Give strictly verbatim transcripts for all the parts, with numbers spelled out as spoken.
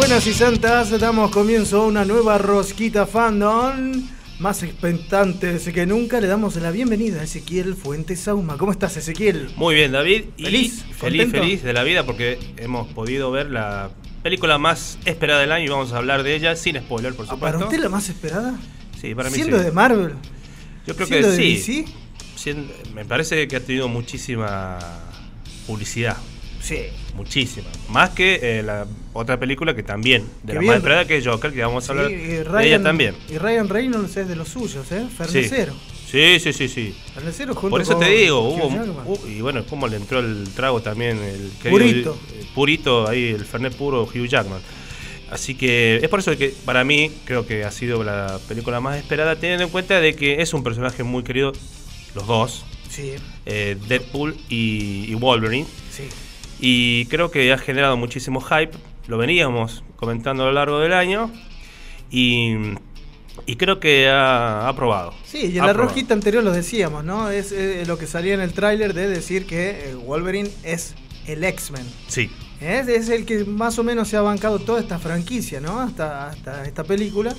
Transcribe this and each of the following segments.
Buenas y santas, damos comienzo a una nueva rosquita fandom. Más expectantes que nunca, le damos la bienvenida a Ezequiel Fuentes Sauma. ¿Cómo estás, Ezequiel? Muy bien, David. ¿Feliz? Y feliz, feliz de la vida porque hemos podido ver la película más esperada del año y vamos a hablar de ella sin spoiler, por supuesto. ¿Para usted la más esperada? Sí, para mí sí. ¿Siendo de Marvel? Yo creo que sí. ¿Siendo de D C? Me parece que ha tenido muchísima publicidad. Sí. Muchísima. Más que eh, la otra película que también, de la más esperada, que es Joker, que vamos a hablar de ella también. Y Ryan Reynolds es de los suyos, ¿eh? Fernecero. Sí, sí, sí, sí. Fernecero junto con... Por eso te digo, hubo... Y bueno, como le entró el trago también, el querido... Purito. Purito, ahí, el Fernet puro, Hugh Jackman. Así que es por eso que para mí creo que ha sido la película más esperada, teniendo en cuenta de que es un personaje muy querido... Los dos, sí. eh, Deadpool y, y Wolverine. Sí. Y creo que ha generado muchísimo hype. Lo veníamos comentando a lo largo del año. Y, y creo que ha, ha probado. Sí, y en ha la rosquita anterior lo decíamos, ¿no? Es eh, lo que salía en el tráiler de decir que eh, Wolverine es el X-Men. Sí. Es, es el que más o menos se ha bancado toda esta franquicia, ¿no? Hasta, hasta esta película.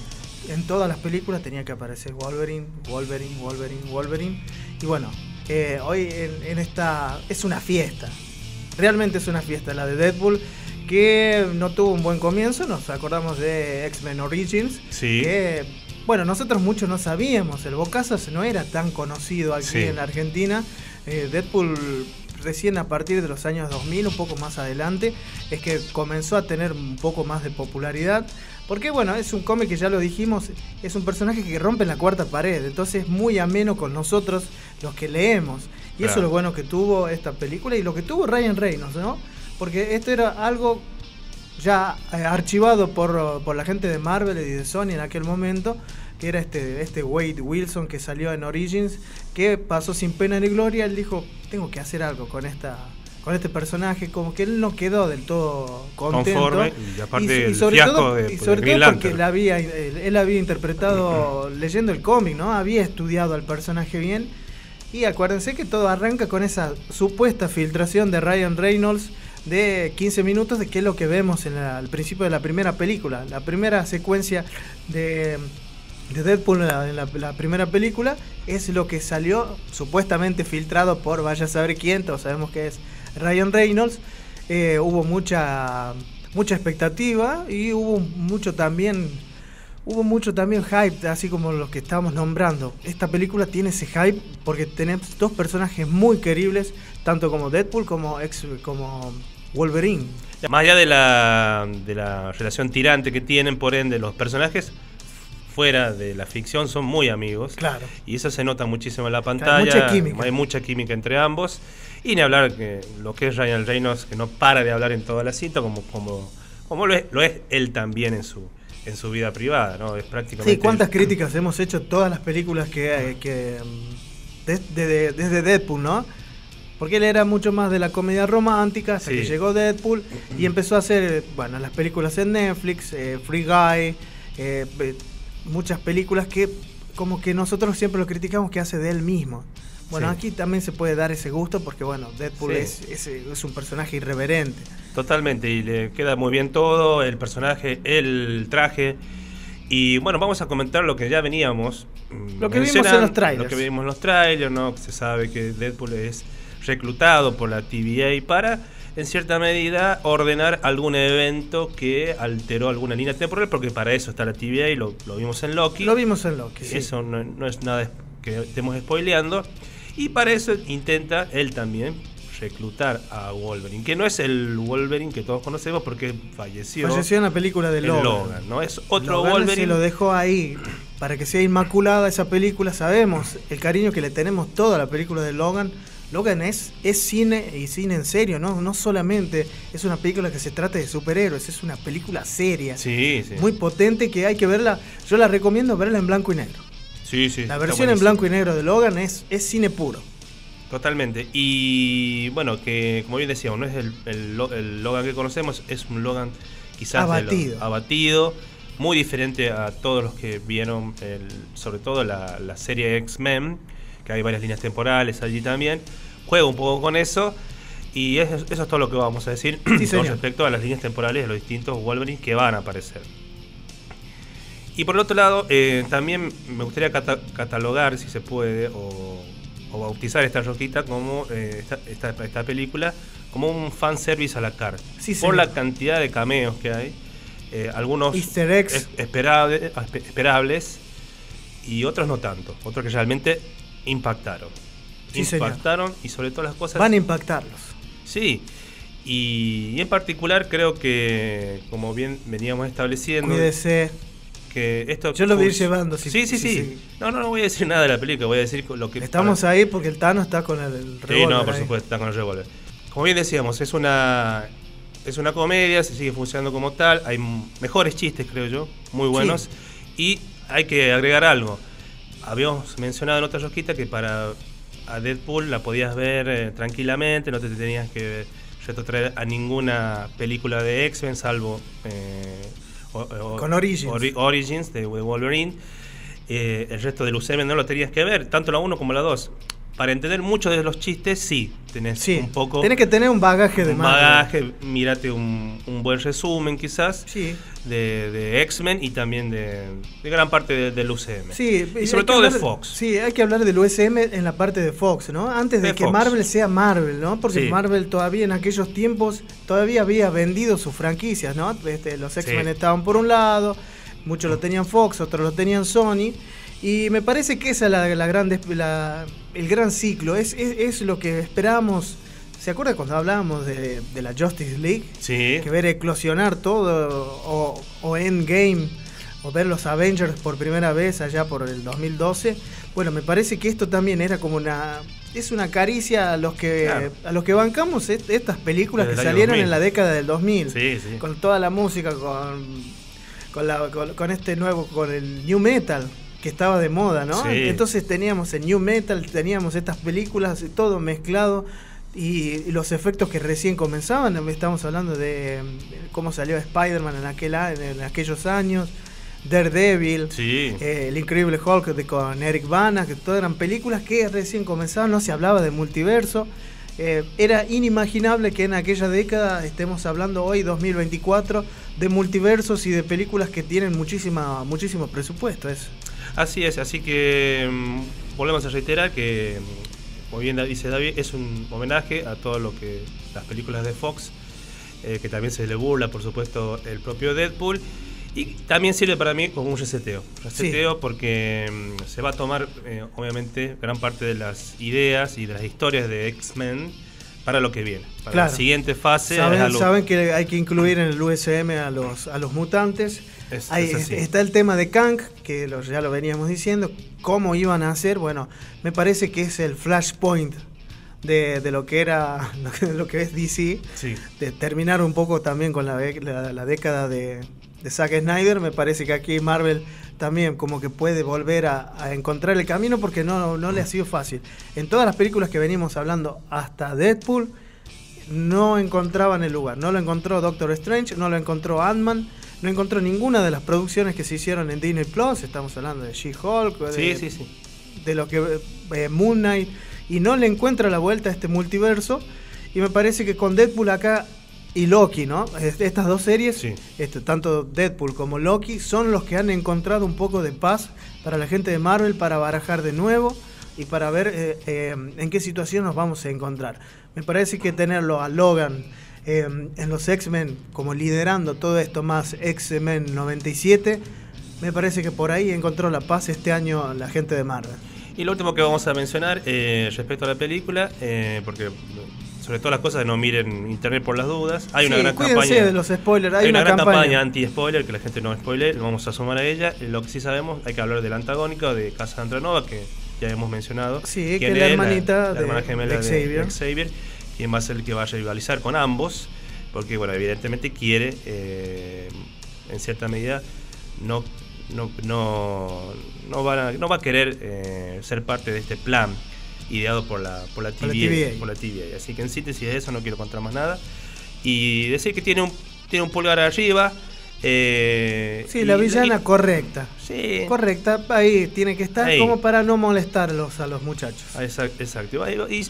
En todas las películas tenía que aparecer Wolverine, Wolverine, Wolverine, Wolverine. Y bueno, eh, hoy en, en esta... es una fiesta. Realmente es una fiesta la de Deadpool, que no tuvo un buen comienzo. Nos acordamos de X-Men Origins. Sí. Que, bueno, nosotros muchos no sabíamos. El Bocazas no era tan conocido aquí, sí, en la Argentina. Eh, Deadpool recién a partir de los años dos mil, un poco más adelante, es que comenzó a tener un poco más de popularidad. Porque bueno, es un cómic que ya lo dijimos, es un personaje que rompe la cuarta pared, entonces es muy ameno con nosotros los que leemos. Y claro, eso es lo bueno que tuvo esta película y lo que tuvo Ryan Reynolds, ¿no? Porque esto era algo ya archivado por, por la gente de Marvel y de Sony en aquel momento, que era este, este Wade Wilson que salió en Origins, que pasó sin pena ni gloria. Él dijo, tengo que hacer algo con esta... con este personaje, como que él no quedó del todo contento. Conforme, y aparte y, y sobre el fiasco todo, de, y sobre de todo porque él había, él, él había interpretado, leyendo el cómic, ¿no? Había estudiado al personaje bien. Y acuérdense que todo arranca con esa supuesta filtración de Ryan Reynolds de quince minutos, de que es lo que vemos en la, al principio de la primera película. La primera secuencia de, de Deadpool en la, la, la primera película es lo que salió supuestamente filtrado por vaya a saber quién, todos sabemos que es Ryan Reynolds. eh, hubo mucha mucha expectativa y hubo mucho también hubo mucho también hype, así como los que estábamos nombrando. Esta película tiene ese hype porque tenemos dos personajes muy queribles, tanto como Deadpool como, ex, como Wolverine. Más allá de la, de la relación tirante que tienen, por ende, los personajes fuera de la ficción son muy amigos. Claro. Y eso se nota muchísimo en la pantalla. Hay mucha química. Hay mucha química entre ambos. Y ni hablar que lo que es Ryan Reynolds, que no para de hablar en toda la cinta, como, como, como lo, es, lo es él también en su, en su vida privada, ¿no? Es prácticamente... Sí, cuántas el... críticas hemos hecho todas las películas que... que desde, de, desde Deadpool, ¿no? Porque él era mucho más de la comedia romántica, hasta sí, que llegó Deadpool y empezó a hacer, bueno, las películas en Netflix, eh, Free Guy, eh, muchas películas que como que nosotros siempre lo criticamos que hace de él mismo. Bueno, sí, aquí también se puede dar ese gusto porque, bueno, Deadpool, sí, es, es, es un personaje irreverente. Totalmente, y le queda muy bien todo, el personaje, el traje. Y bueno, vamos a comentar lo que ya veníamos. Lo que vimos en los trailers. Lo que vimos en los trailers, ¿no? Se sabe que Deadpool es reclutado por la T V A para, en cierta medida, ordenar algún evento que alteró alguna línea temporal, porque para eso está la T V A y lo, lo vimos en Loki. Lo vimos en Loki, sí. Eso no, no es nada que estemos spoileando. Y para eso intenta él también reclutar a Wolverine, que no es el Wolverine que todos conocemos porque falleció. Falleció en la película de Logan. Logan, ¿no? Es otro Logan Wolverine. Se lo dejó ahí para que sea inmaculada esa película. Sabemos el cariño que le tenemos toda la película de Logan. Logan es, es cine y cine en serio, ¿no? No solamente es una película que se trata de superhéroes, es una película seria, sí, sí, muy potente, que hay que verla. Yo la recomiendo verla en blanco y negro. Sí, sí, la versión en blanco y negro de Logan es, es cine puro. Totalmente. Y bueno, que como bien decíamos, no es el, el, el Logan que conocemos, es un Logan quizás abatido, lo, abatido muy diferente a todos los que vieron, el, sobre todo la, la serie X-Men, que hay varias líneas temporales allí también. Juega un poco con eso. Y eso, eso es todo lo que vamos a decir sí, con respecto a las líneas temporales de los distintos Wolverine que van a aparecer. Y por el otro lado, eh, también me gustaría cata catalogar, si se puede, o, o bautizar esta rotita como eh, esta, esta, esta película como un fanservice a la carta. Sí, por la cantidad de cameos que hay, eh, algunos Easter eggs. Es, esperable, esperables y otros no tanto, otros que realmente impactaron. Sí, impactaron señor. Y sobre todo las cosas... Van a impactarlos. Sí. Y, y en particular creo que, como bien veníamos estableciendo... Cuídese. Que esto yo lo voy a ir llevando. Si, sí, sí, sí, sí, sí. No, no, no voy a decir nada de la película, voy a decir lo que... Estamos ahí porque el Tano está con el, el revólver. Sí, no, por ahí. Supuesto, está con el revólver. Como bien decíamos, es una, es una comedia, se sigue funcionando como tal, hay mejores chistes, creo yo, muy buenos, sí. Y hay que agregar algo. Habíamos mencionado en otra rosquita que para a Deadpool la podías ver eh, tranquilamente, no te tenías que retrotraer a ninguna película de X-Men, salvo... Eh, O, o, con Origins. Ori Origins de Wolverine. Eh, el resto del U C M no lo tenías que ver, tanto la uno como la dos. Para entender muchos de los chistes, sí, tenés sí, un poco. Tenés que tener un bagaje de Marvel. Un bagaje, mírate un, un buen resumen, quizás, sí. de, de X-Men y también de, de gran parte del de U C M. Sí, y sobre todo hablar, de Fox. Sí, hay que hablar del U C M en la parte de Fox, ¿no? Antes de, de que Fox. Marvel sea Marvel, ¿no? Porque sí. Marvel todavía en aquellos tiempos todavía había vendido sus franquicias, ¿no? Este, los X-Men sí. estaban por un lado, muchos lo tenían Fox, otros lo tenían Sony. Y me parece que esa es la, la gran la, el gran ciclo, es, es, es lo que esperábamos. ¿Se acuerdan cuando hablábamos de, de la Justice League? Sí. Que ver eclosionar todo, o, o Endgame, o ver los Avengers por primera vez allá por el dos mil doce. Bueno, me parece que esto también era como una... Es una caricia a los que claro. a los que bancamos est estas películas desde que salieron en la década del dos mil. Sí, sí. Con toda la música, con, con, la, con, con este nuevo, con el New Metal. Que estaba de moda, ¿no? Sí. Entonces teníamos el New Metal, teníamos estas películas, todo mezclado y los efectos que recién comenzaban. Estamos hablando de cómo salió Spider-Man en, aquel, en aquellos años, Daredevil, sí. eh, el Increíble Hulk de, con Eric Bana, que todas eran películas que recién comenzaban, no se hablaba de multiverso. Eh, era inimaginable que en aquella década estemos hablando hoy, dos mil veinticuatro, de multiversos y de películas que tienen muchísima, muchísimo presupuesto. Es. Así es, así que mmm, volvemos a reiterar que, como bien dice David, es un homenaje a todo lo que las películas de Fox, eh, que también se le burla, por supuesto, el propio Deadpool, y también sirve para mí como un reseteo. Reseteo sí. porque mmm, se va a tomar, eh, obviamente, gran parte de las ideas y de las historias de X-Men para lo que viene, para claro. la siguiente fase. Saben, saben que hay que incluir en el U S M a los, a los mutantes. Es, Ahí es está el tema de Kang, que lo, ya lo veníamos diciendo, cómo iban a hacer. Bueno, me parece que es el flashpoint de, de lo que era, lo que es D C, sí. de terminar un poco también con la, la, la década de, de Zack Snyder. Me parece que aquí Marvel también como que puede volver a, a encontrar el camino porque no, no le ha sido fácil. En todas las películas que venimos hablando hasta Deadpool no encontraban el lugar, no lo encontró Doctor Strange, no lo encontró Ant-Man. No encontró ninguna de las producciones que se hicieron en Disney plus, estamos hablando de She-Hulk, de, sí, sí, sí. de lo que eh, Moon Knight, y no le encuentra la vuelta a este multiverso, y me parece que con Deadpool acá y Loki, ¿no? Estas dos series, sí. este, tanto Deadpool como Loki, son los que han encontrado un poco de paz para la gente de Marvel, para barajar de nuevo y para ver eh, eh, en qué situación nos vamos a encontrar. Me parece que tenerlo a Logan... Eh, en los X-Men, como liderando todo esto, más X-Men noventa y siete, me parece que por ahí encontró la paz este año la gente de Marvel. Y lo último que vamos a mencionar eh, respecto a la película, eh, porque sobre todas las cosas no miren internet por las dudas, hay sí, una gran campaña de los spoilers, hay, hay una, una gran campaña, campaña anti-spoiler, que la gente no spoiler, vamos a sumar a ella. Lo que sí sabemos, hay que hablar del antagónico de Casa Andranova, que ya hemos mencionado, sí, que es la hermanita, la, la hermana gemela de Xavier, de Xavier. ¿Quién va a ser el que vaya a rivalizar con ambos? Porque, bueno, evidentemente quiere, eh, en cierta medida, no, no, no, no, va, a, no va a querer eh, ser parte de este plan ideado por la, por la T V A. Así que, en síntesis de eso, no quiero contar más nada. Y decir que tiene un, tiene un pulgar arriba. Eh, sí, la villana y, correcta. Sí. Correcta, ahí tiene que estar ahí. Como para no molestarlos a los muchachos. Exacto. exacto. Y,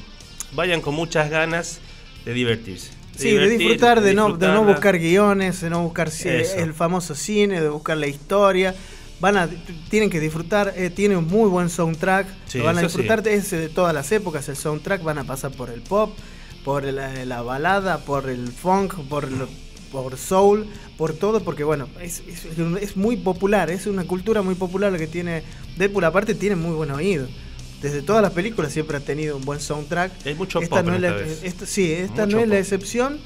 vayan con muchas ganas de divertirse. De sí, divertir, de disfrutar, de, de, no, de no buscar guiones, de no buscar eso. El famoso cine, de buscar la historia. Van a, tienen que disfrutar, eh, tiene un muy buen soundtrack, sí, lo van a disfrutar, sí. Es de todas las épocas el soundtrack, van a pasar por el pop, por la, la balada, por el funk, por, el, por soul, por todo, porque bueno, es, es, es muy popular, es una cultura muy popular la que tiene Deadpool, aparte tiene muy buen oído. Desde todas las películas siempre ha tenido un buen soundtrack. Hay mucho esta pop no es esta la, vez. Esta, sí, esta mucho no es pop. La excepción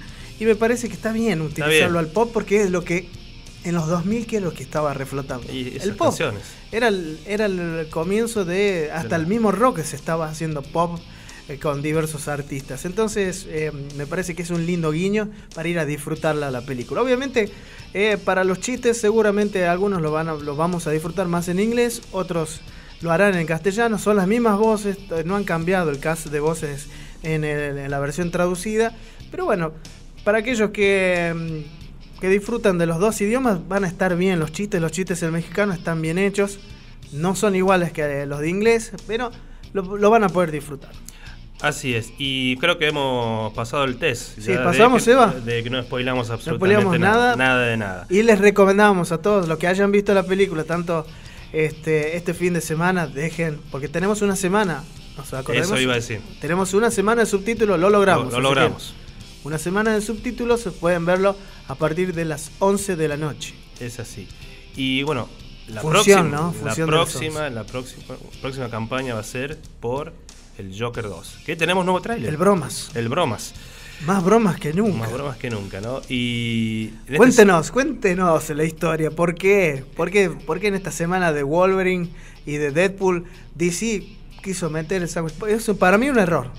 y me parece que está bien utilizarlo está bien. Al pop porque es lo que en los dos mil que es lo que estaba reflotando. Y el pop canciones. Era el, era el comienzo de hasta de el mismo rock que se estaba haciendo pop eh, con diversos artistas. Entonces eh, me parece que es un lindo guiño para ir a disfrutarla la película. Obviamente eh, para los chistes seguramente algunos lo van a, lo vamos a disfrutar más en inglés, otros lo harán en castellano, son las mismas voces, no han cambiado el cast de voces en, el, en la versión traducida, pero bueno, para aquellos que, que disfrutan de los dos idiomas van a estar bien los chistes, los chistes del mexicano están bien hechos, no son iguales que los de inglés, pero lo, lo van a poder disfrutar. Así es, y creo que hemos pasado el test. Sí, pasamos, Eva. De que no spoilamos absolutamente no spoilamos nada, nada de nada. Y les recomendamos a todos los que hayan visto la película, tanto... Este, este fin de semana dejen, porque tenemos una semana, nos acordemos, eso iba a decir. Tenemos una semana de subtítulos, lo logramos. Lo, lo logramos. Que, una semana de subtítulos, pueden verlo a partir de las once de la noche. Es así. Y bueno, la Función, próxima, ¿no? Función la, próxima la próxima próxima campaña va a ser por el Joker dos. Que tenemos nuevo tráiler. El bromas. El bromas. Más bromas que nunca. Más bromas que nunca, ¿no? Y cuéntenos, este... cuéntenos la historia. ¿Por qué? ¿Por qué? ¿Por qué en esta semana de Wolverine y de Deadpool D C quiso meter el saco? Eso para mí un error.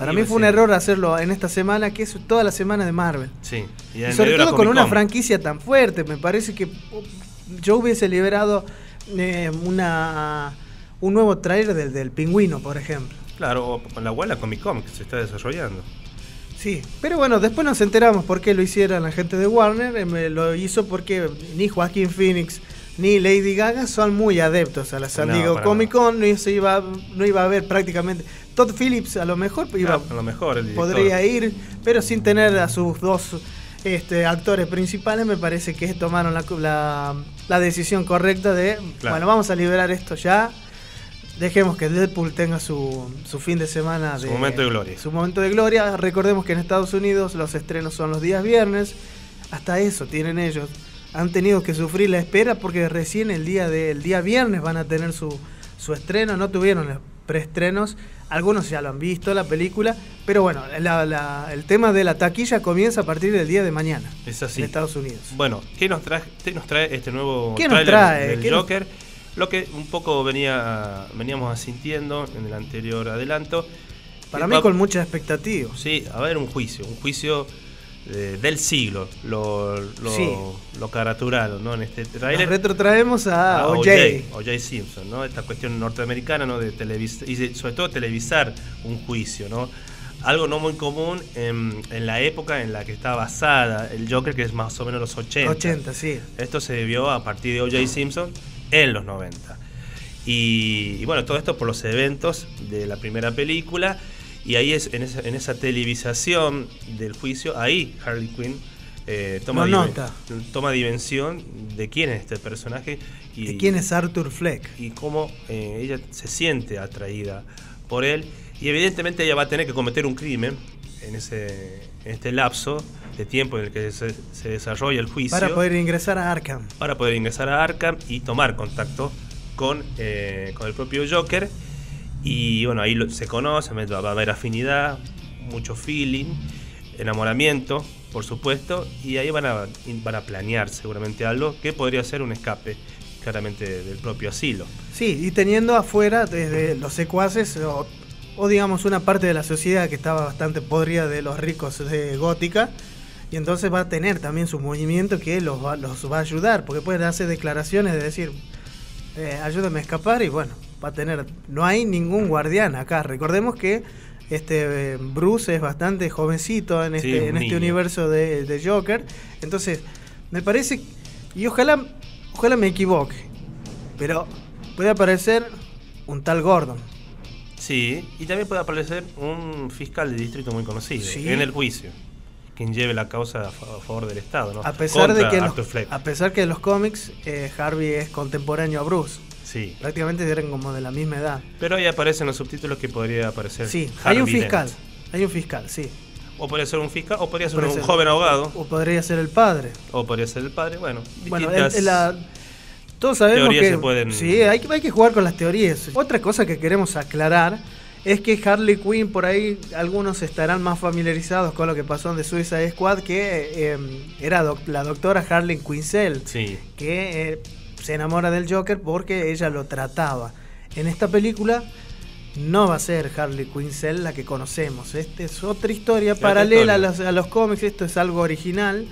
Para mí fue un error hacerlo en esta semana, que es toda la semana de Marvel. Sí. Y, y sobre todo con una franquicia tan fuerte. Me parece que yo hubiese liberado eh, una un nuevo trailer del, del Pingüino, por ejemplo. Claro, o con la abuela Comic Con que se está desarrollando. Sí, pero bueno, después nos enteramos por qué lo hicieron la gente de Warner, eh, lo hizo porque ni Joaquin Phoenix ni Lady Gaga son muy adeptos a la San Diego no, Comic Con, no iba, no iba a haber prácticamente, Todd Phillips a lo mejor, iba, no, a lo mejor el podría ir, pero sin tener a sus dos este, actores principales me parece que tomaron la, la, la decisión correcta de, claro. Bueno, vamos a liberar esto ya. Dejemos que Deadpool tenga su, su fin de semana. De, su momento de gloria. Su momento de gloria. Recordemos que en Estados Unidos los estrenos son los días viernes. Hasta eso tienen ellos. Han tenido que sufrir la espera porque recién el día, de, el día viernes van a tener su, su estreno. No tuvieron preestrenos. Algunos ya lo han visto, la película. Pero bueno, la, la, el tema de la taquilla comienza a partir del día de mañana. Es así. En Estados Unidos. Bueno, ¿qué nos trae, qué nos trae este nuevo ¿Qué nos trae? del ¿Qué Joker? Nos... Lo que un poco venía veníamos asintiendo en el anterior adelanto. Para mí con muchas expectativas. Sí, a ver, un juicio, un juicio eh, del siglo, lo, lo, sí. lo caracturaron, ¿no? En este trailer. Nos retrotraemos a, a O J Simpson, ¿no? Esta cuestión norteamericana, ¿no? De televisar, y de, sobre todo televisar un juicio, ¿no? Algo no muy común en, en la época en la que está basada el Joker, que es más o menos los ochenta. ochenta, sí. Esto se debió a partir de O J Simpson. En los noventa. Y, y bueno, todo esto por los eventos de la primera película. Y ahí es en esa, en esa televisación del juicio, ahí Harley Quinn eh, toma, no nota. toma dimensión de quién es este personaje. Y, de quién es Arthur Fleck. Y cómo eh, ella se siente atraída por él. Y evidentemente ella va a tener que cometer un crimen en, ese, en este lapso de tiempo en el que se, se desarrolla el juicio. Para poder ingresar a Arkham. Para poder ingresar a Arkham y tomar contacto con, eh, con el propio Joker. Y bueno, ahí lo, se conoce, va a haber afinidad, mucho feeling, enamoramiento, por supuesto. Y ahí van a, van a planear seguramente algo que podría ser un escape, claramente, del propio asilo. Sí, y teniendo afuera desde los secuaces... O... O digamos una parte de la sociedad que estaba bastante podrida de los ricos de Gótica. Y entonces va a tener también su movimiento que los va, los va a ayudar. Porque pueden hacer declaraciones de decir, eh, ayúdame a escapar. Y bueno, va a tener... No hay ningún guardián acá. Recordemos que este eh, Bruce es bastante jovencito en este, sí, en este universo de, de Joker. Entonces, me parece... Y ojalá, ojalá me equivoque. Pero puede aparecer un tal Gordon. Sí, y también puede aparecer un fiscal de distrito muy conocido, ¿sí?, en el juicio, quien lleve la causa a favor del Estado, ¿no? A pesar Contra de que Arthur Fleck. A pesar que en los cómics eh, Harvey es contemporáneo a Bruce. Sí. Prácticamente eran como de la misma edad. Pero ahí aparecen los subtítulos que podría aparecer. Sí, Harvey hay un fiscal. Dent. Hay un fiscal, sí. O podría ser un fiscal, o podría ser podría un ser, joven abogado. O podría ser el padre. O podría ser el padre, bueno. Bueno, el, el, la, todos sabemos que se pueden... sí, hay, hay que jugar con las teorías. Otra cosa que queremos aclarar es que Harley Quinn, por ahí algunos estarán más familiarizados con lo que pasó en The Suicide Squad, que eh, era doc, la doctora Harley Quinzel, sí, que eh, se enamora del Joker porque ella lo trataba. En esta película no va a ser Harley Quinzel la que conocemos. Esta es otra historia la paralela historia. A, los, a los cómics. Esto es algo original,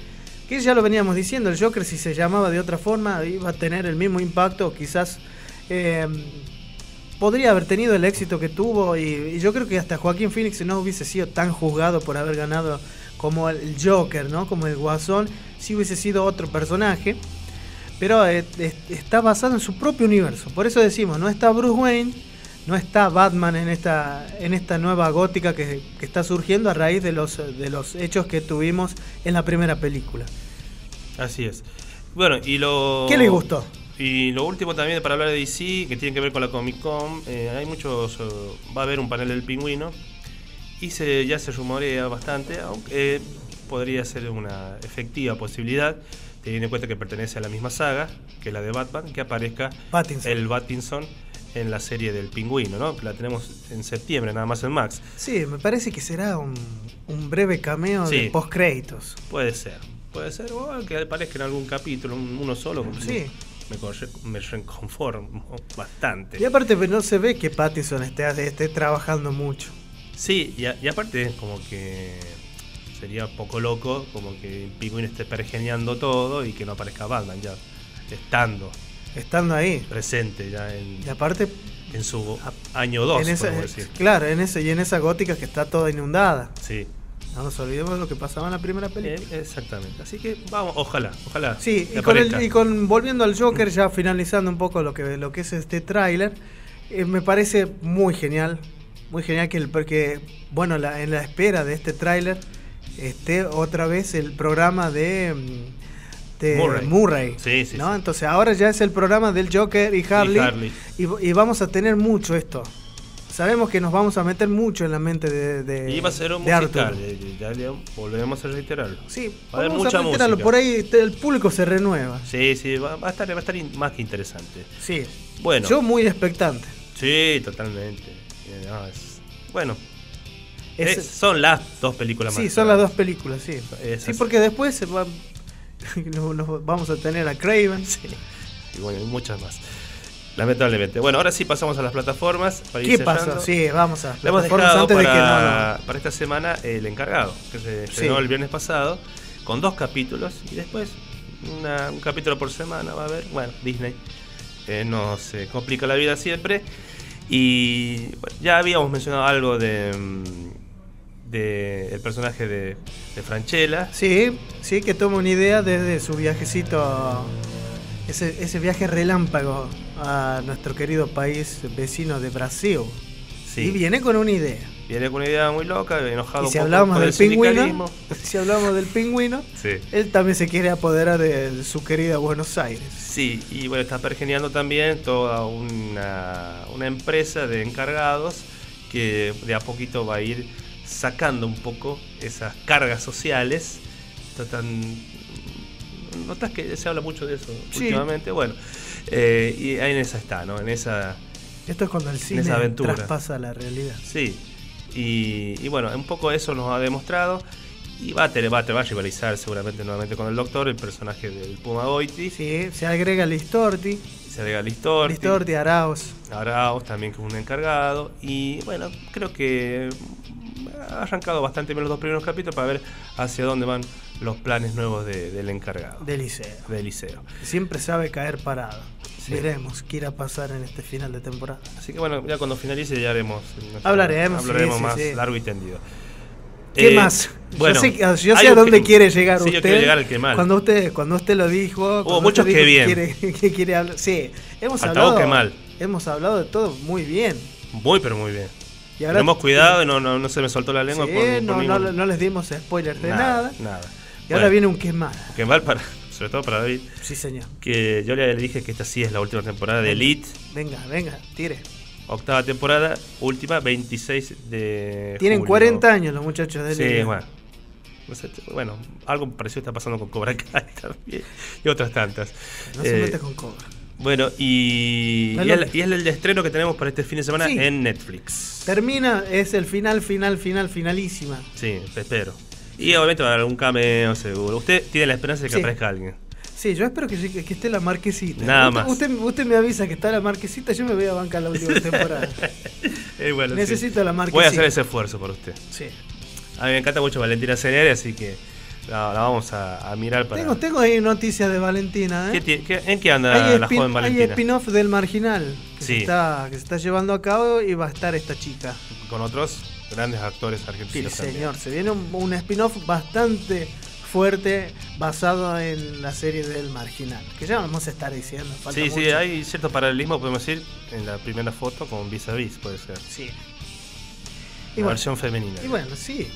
que ya lo veníamos diciendo. El Joker, si se llamaba de otra forma, iba a tener el mismo impacto, quizás... Eh, podría haber tenido el éxito que tuvo, y, y yo creo que hasta Joaquin Phoenix no hubiese sido tan juzgado por haber ganado como el Joker, ¿no? Como el Guasón, si hubiese sido otro personaje. Pero eh, está basado en su propio universo. Por eso decimos, no está Bruce Wayne, no está Batman en esta, en esta nueva gótica que, que está surgiendo a raíz de los, de los hechos que tuvimos en la primera película. Así es. Bueno, y lo... ¿Qué les gustó? Y lo último también para hablar de D C, que tiene que ver con la Comic Con, eh, hay muchos, uh, va a haber un panel del Pingüino, y se, ya se rumorea bastante, aunque eh, podría ser una efectiva posibilidad, teniendo en cuenta que pertenece a la misma saga que la de Batman, que aparezca Pattinson. El Pattinson en la serie del Pingüino, ¿no? La tenemos en septiembre, nada más en Max. Sí, me parece que será un, un breve cameo, sí, de post-créditos. Puede ser, puede ser, o que aparezca en algún capítulo, uno solo. Sí. Como... Me, me reconformo bastante. Y aparte no se ve que Pattinson esté, esté trabajando mucho. Sí, y, a, y aparte como que sería poco loco, como que el Pingüino esté pergeneando todo y que no aparezca Batman ya estando Estando ahí presente ya en, y aparte, en su a, año dos, claro, en ese, y en esa gótica que está toda inundada. Sí. No nos olvidemos de lo que pasaba en la primera película. Exactamente. Así que vamos, ojalá, ojalá. Sí, y con, el, y con volviendo al Joker, ya finalizando un poco lo que, lo que es este tráiler, eh, me parece muy genial, muy genial que el, porque, bueno, la, en la espera de este tráiler esté otra vez el programa de, de Murray. Murray, sí, sí, ¿no? Sí. Entonces ahora ya es el programa del Joker y Harley. Y, Harley. y, y vamos a tener mucho esto. Sabemos que nos vamos a meter mucho en la mente de, de y va a ser un musical, ya, ya volvemos a reiterarlo. Sí, va a haber mucha música. Por ahí el público se renueva. Sí, sí, va, va a estar, va a estar más que interesante. Sí. Bueno. Yo muy expectante. Sí, totalmente. No, es, bueno. Es, es, son las dos películas más. Sí, son las dos películas, sí. Es, sí, porque después se va, nos, nos vamos a tener a Craven. Sí. Y bueno, muchas más. Lamentablemente. Bueno, ahora sí pasamos a las plataformas. Para ¿Qué pasó? Sí, vamos a las plataformas antes para, de que no, no. Para esta semana El Encargado, que se estrenó sí. el viernes pasado, con dos capítulos, y después una, un capítulo por semana va a haber. Bueno, Disney eh, nos eh, complica la vida siempre. Y bueno, ya habíamos mencionado algo de... Mmm, de el personaje de, de Franchella. Sí, sí, que toma una idea desde su viajecito... Ese, ese viaje relámpago a nuestro querido país vecino de Brasil. Sí. Y viene con una idea. Viene con una idea muy loca, enojado. Y si hablábamos del pingüino, si hablamos del pingüino, sí, él también se quiere apoderar de su querida Buenos Aires. Sí, y bueno, está pergeneando también toda una, una empresa de encargados que de a poquito va a ir sacando un poco esas cargas sociales. Está tan... Notas que se habla mucho de eso, sí, últimamente. Bueno, eh, y ahí en esa está, ¿no? En esa... Esto es cuando el cine traspasa la realidad. Sí. Y, y bueno, un poco eso nos ha demostrado. Y va a, tele, va, a tele, va a rivalizar seguramente nuevamente con el Doctor, el personaje del Puma Goiti. Sí, se agrega Listorti. Se agrega Listorti. Listorti, Arauz. Arauz también, que es un encargado. Y bueno, creo que ha arrancado bastante bien los dos primeros capítulos para ver hacia dónde van los planes nuevos de, del encargado. Del liceo. Del liceo. Siempre sabe caer parado. Sí. Veremos qué irá a pasar en este final de temporada. Así que bueno, ya cuando finalice ya haremos... Hablaremos. Hablaremos sí, más sí, sí. largo y tendido. ¿Qué eh, más? Bueno, yo sé, yo sé a dónde que, quiere llegar sí, usted. Yo quiero llegar al que mal. Cuando usted, cuando usted lo dijo... Hubo muchos que bien. Que quiere, que quiere hablar. Sí, hemos Altavoz hablado... que mal. Hemos hablado de todo muy bien. Muy, pero muy bien. Y ahora tenemos cuidado, no, no, no se me soltó la lengua. Sí, por, por no, ningún... no, no les dimos spoilers de nada. Nada. nada. Y bueno, ahora viene un quemal. Un quemal para, sobre todo para David. Sí, señor. Que yo le dije que esta sí es la última temporada de Elite. Venga, venga, tire. Octava temporada, última, veintiséis de julio. Tienen cuarenta años los muchachos de Elite. Sí, bueno. Bueno, algo parecido está pasando con Cobra Kai también. Y otras tantas. No se eh, mete con Cobra. Bueno, y, no y, el, y es el estreno que tenemos para este fin de semana, sí, en Netflix. Termina, es el final, final, final, finalísima. Sí, te espero. Y obviamente va a haber algún cameo seguro. Usted tiene la esperanza de que sí aparezca alguien. Sí, yo espero que, que esté la marquesita. Nada usted, más. Usted, usted me avisa que está la marquesita, yo me voy a bancar la última temporada. eh, bueno, necesito sí la marquesita. Voy a hacer ese esfuerzo por usted. Sí. A mí me encanta mucho Valentina Cenere, así que la, la vamos a, a mirar para... Tengo, tengo ahí noticias de Valentina, ¿eh? ¿Qué, qué, ¿En qué anda la joven Valentina? Hay spin-off del Marginal, que, sí. se está, que se está llevando a cabo y va a estar esta chica. Con otros grandes actores argentinos. Sí, también. Señor, se viene un, un spin-off bastante fuerte basado en la serie del Marginal, que ya vamos a estar diciendo. Falta sí, mucho. Sí, hay cierto paralelismo, podemos decir, en la primera foto con Vis a Vis, puede ser. Sí. Y bueno, versión femenina. Y bueno, sí.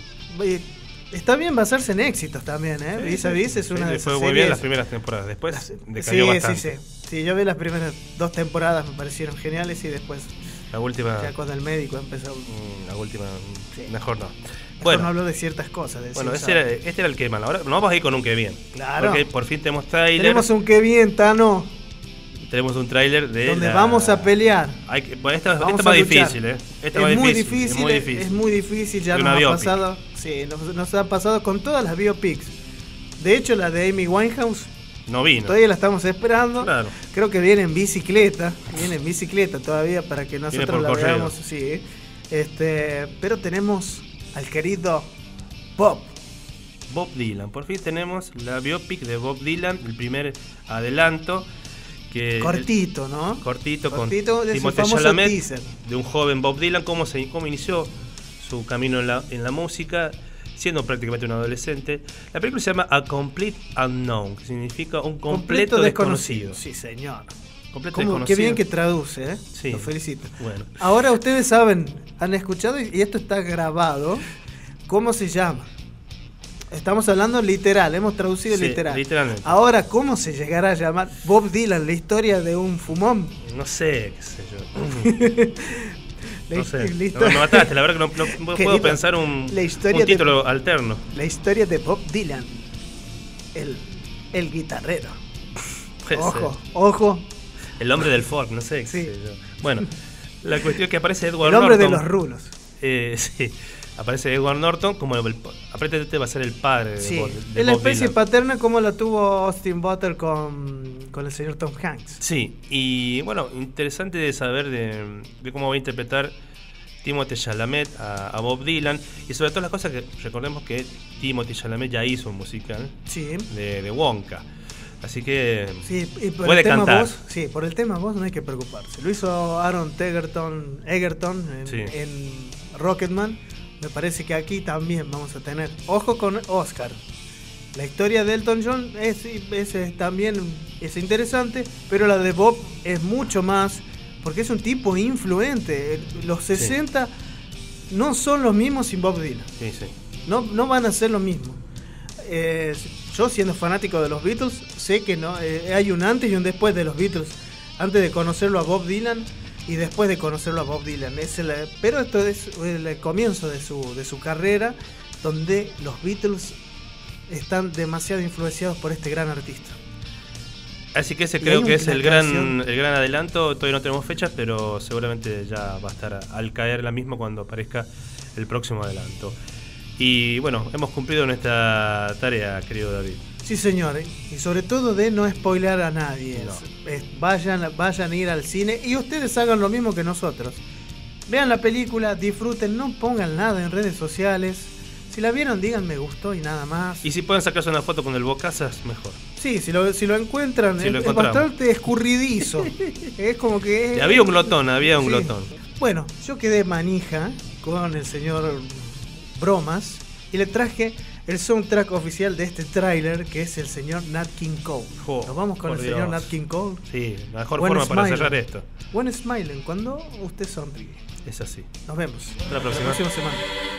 Está bien basarse en éxitos también, ¿eh? Vis a Vis es una de las series. Fue muy bien las primeras temporadas. Después decayó bastante. Sí, sí, sí. Sí, yo vi las primeras dos temporadas, me parecieron geniales y después. La última. Ya cuando el médico empezó. La última. Sí. Mejor no. Bueno, no habló de ciertas cosas. De bueno, ese era, este era el que mal. Ahora no vamos a ir con un que bien. Claro. Porque por fin tenemos trailer. Tenemos un que bien, Tano. Tenemos un tráiler de donde la... vamos a pelear. Hay que... bueno, esta es más difícil, ¿eh? Esta es, más muy difícil, difícil, es muy difícil. Es muy difícil. Ya nos ha pasado. Sí, nos, nos ha pasado con todas las biopics. De hecho, la de Amy Winehouse no vino. Todavía la estamos esperando. Claro. Creo que viene en bicicleta. Viene en bicicleta todavía para que nosotros la veamos. Sí. Este, pero tenemos al querido Bob. Bob Dylan. Por fin tenemos la biopic de Bob Dylan. El primer adelanto. Que cortito, el, ¿no? Cortito, cortito con Timothée Chalamet, teaser de un joven Bob Dylan, cómo, se, cómo inició su camino en la, en la música, siendo prácticamente un adolescente. La película se llama A Complete Unknown, que significa un completo, completo desconocido. desconocido. Sí, señor. Completo ¿Cómo? desconocido. Qué bien que traduce, ¿eh? Sí. Lo felicito. Bueno. Ahora ustedes saben, han escuchado y esto está grabado, ¿cómo se llama? Estamos hablando literal, hemos traducido sí, literal. Literalmente. Ahora, ¿cómo se llegará a llamar Bob Dylan la historia de un fumón? No sé, qué sé yo. la, no sé. La no, me mataste, la verdad que no, no puedo Querido, pensar un, la historia un título de, alterno. La historia de Bob Dylan, el, el guitarrero. Puede ojo, ser. ojo. El hombre del folk, no sé, qué sí. sé yo. Bueno, la cuestión es que aparece Edward Norton. El hombre Norton, de los rulos. Eh, sí. Aparece Edward Norton como el, aparentemente va a ser el padre de, sí, Bob, de la Bob especie Dylan. Paterna como la tuvo Austin Butler con, con el señor Tom Hanks. Sí, y bueno, interesante de saber de, de cómo va a interpretar Timothée Chalamet a, a Bob Dylan. Y sobre todo las cosas que recordemos que Timothée Chalamet ya hizo un musical sí. de, de Wonka. Así que sí, y por puede el tema cantar. Vos, sí, por el tema vos no hay que preocuparse. Lo hizo Aaron Egerton, Egerton en, sí. en Rocketman. Me parece que aquí también vamos a tener. Ojo con Oscar. La historia de Elton John es, es, es también es interesante, pero la de Bob es mucho más, porque es un tipo influente. Los sesenta sí. no son los mismos sin Bob Dylan. Sí, sí. No, no van a ser lo mismo. Eh, yo siendo fanático de los Beatles, sé que no eh, hay un antes y un después de los Beatles. Antes de conocerlo a Bob Dylan... Y después de conocerlo a Bob Dylan, es el, pero esto es el comienzo de su, de su carrera, donde los Beatles están demasiado influenciados por este gran artista. Así que ese creo que es el gran, el gran adelanto, todavía no tenemos fechas, pero seguramente ya va a estar al caer la misma cuando aparezca el próximo adelanto. Y bueno, hemos cumplido nuestra tarea, querido David. Sí, señores, y sobre todo de no spoilear a nadie. No. Es, vayan, vayan a ir al cine y ustedes hagan lo mismo que nosotros. Vean la película, disfruten, no pongan nada en redes sociales. Si la vieron, digan me gustó y nada más. Y si pueden sacarse una foto con el bocazas, mejor. Sí, si lo, si lo encuentran, si es, lo es bastante escurridizo. Es como que... Es, había un glotón, había un sí. glotón. Bueno, yo quedé manija con el señor Bromas y le traje... el soundtrack oficial de este tráiler, que es el señor Nat King Cole. Oh, nos vamos con el Dios. señor Nat King Cole. Sí, la mejor When forma smiling. para cerrar esto. When smiling, cuando usted sonríe. Es así. Nos vemos. Hasta la próxima, la próxima semana.